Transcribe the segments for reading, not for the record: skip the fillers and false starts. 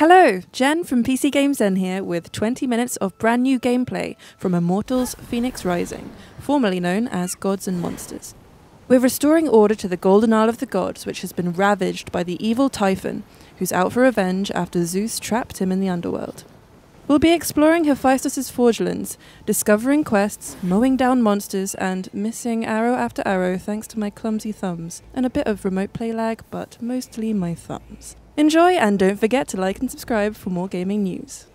Hello, Jen from PCGamesN here with 20 minutes of brand new gameplay from Immortals Fenyx Rising, formerly known as Gods and Monsters. We're restoring order to the Golden Isle of the Gods, which has been ravaged by the evil Typhon, who's out for revenge after Zeus trapped him in the underworld. We'll be exploring Hephaestus' forgelands, discovering quests, mowing down monsters, and missing arrow after arrow thanks to my clumsy thumbs, and a bit of remote play lag, but mostly my thumbs. Enjoy, and don't forget to like and subscribe for more gaming news.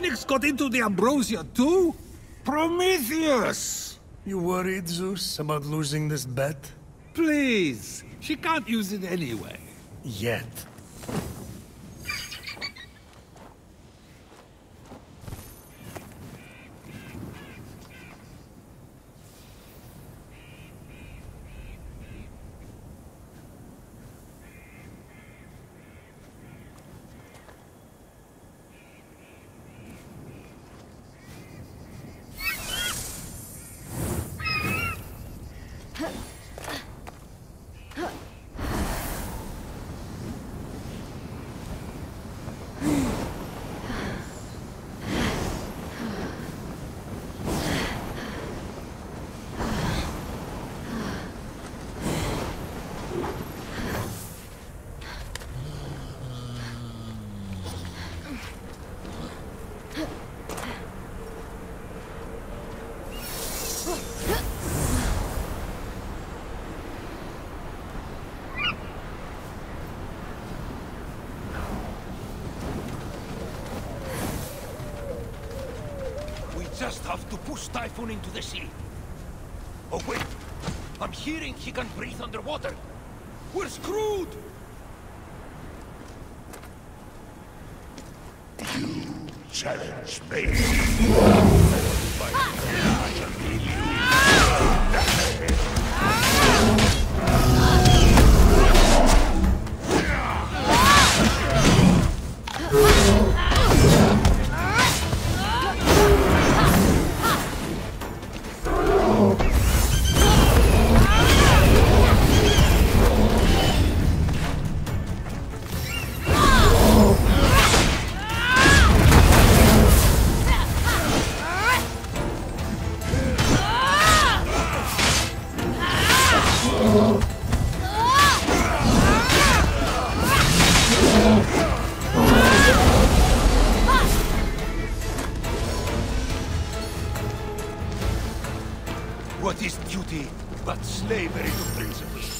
Phoenix got into the Ambrosia too? Prometheus! You worried, Zeus, about losing this bet? Please! She can't use it anyway. Yet. Just have to push Typhon into the sea. Oh wait, I'm hearing he can breathe underwater. We're screwed! You challenge me? What is duty but slavery to principles?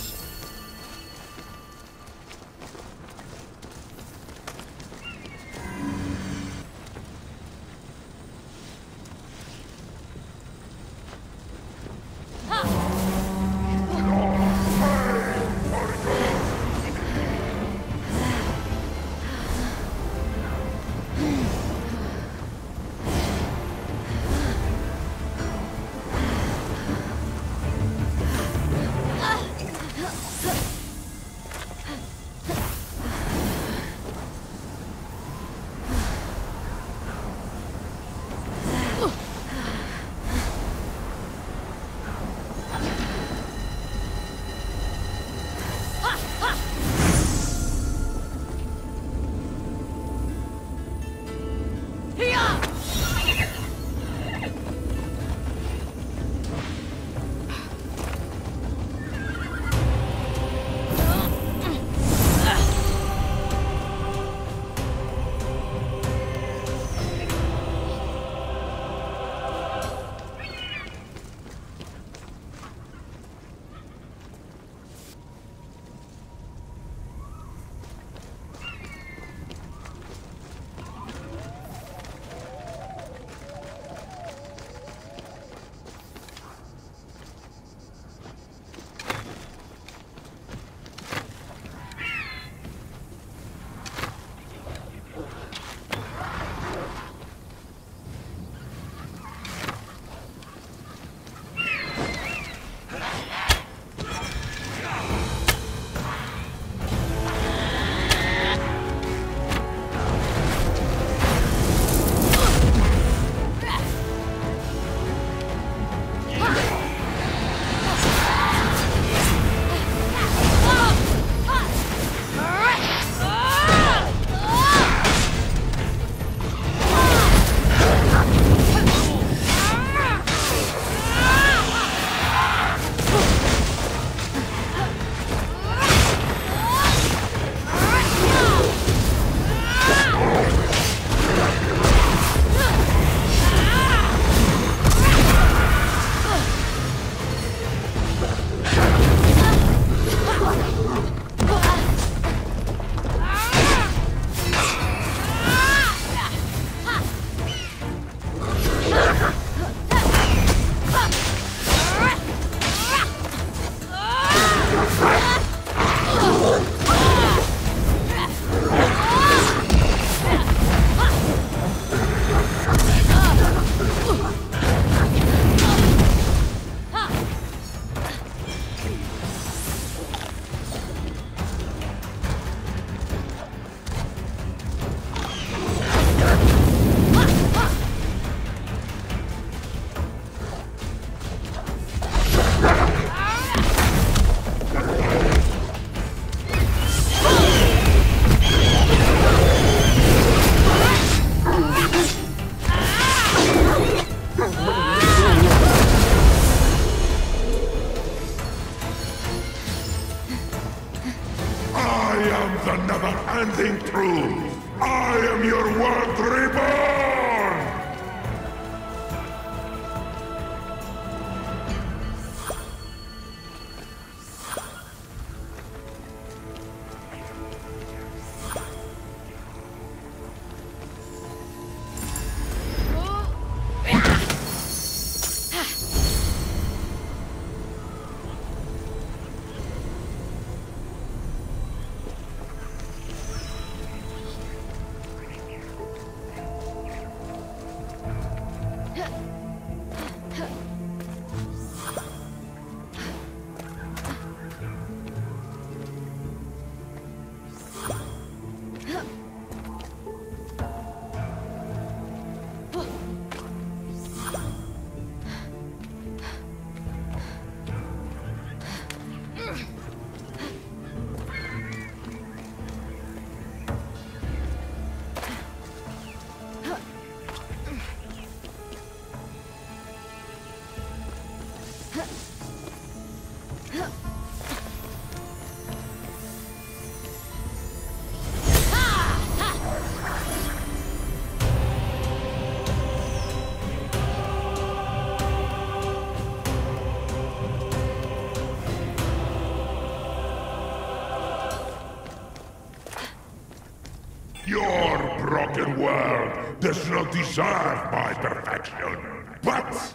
Does not deserve my perfection, but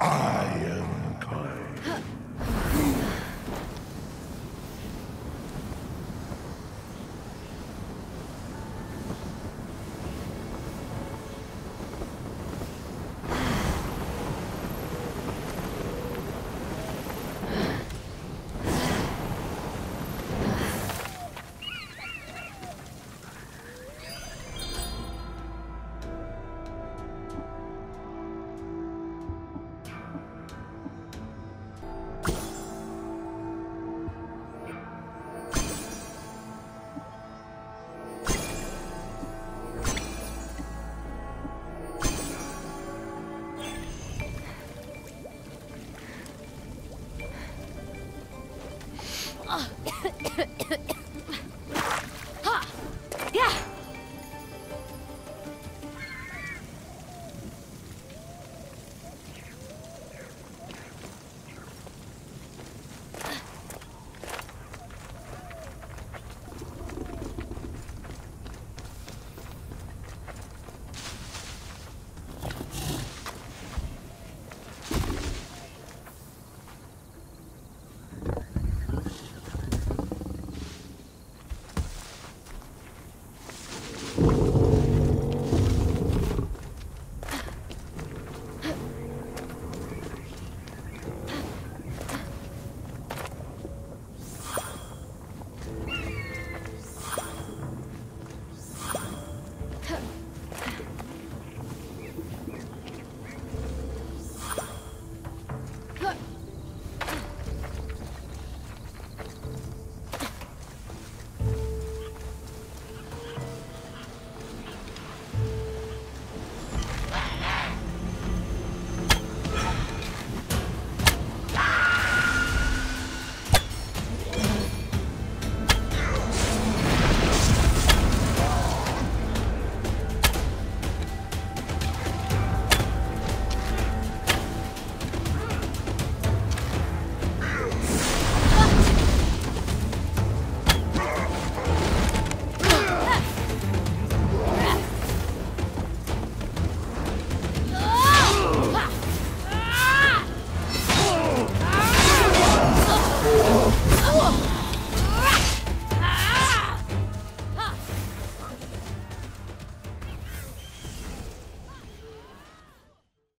I am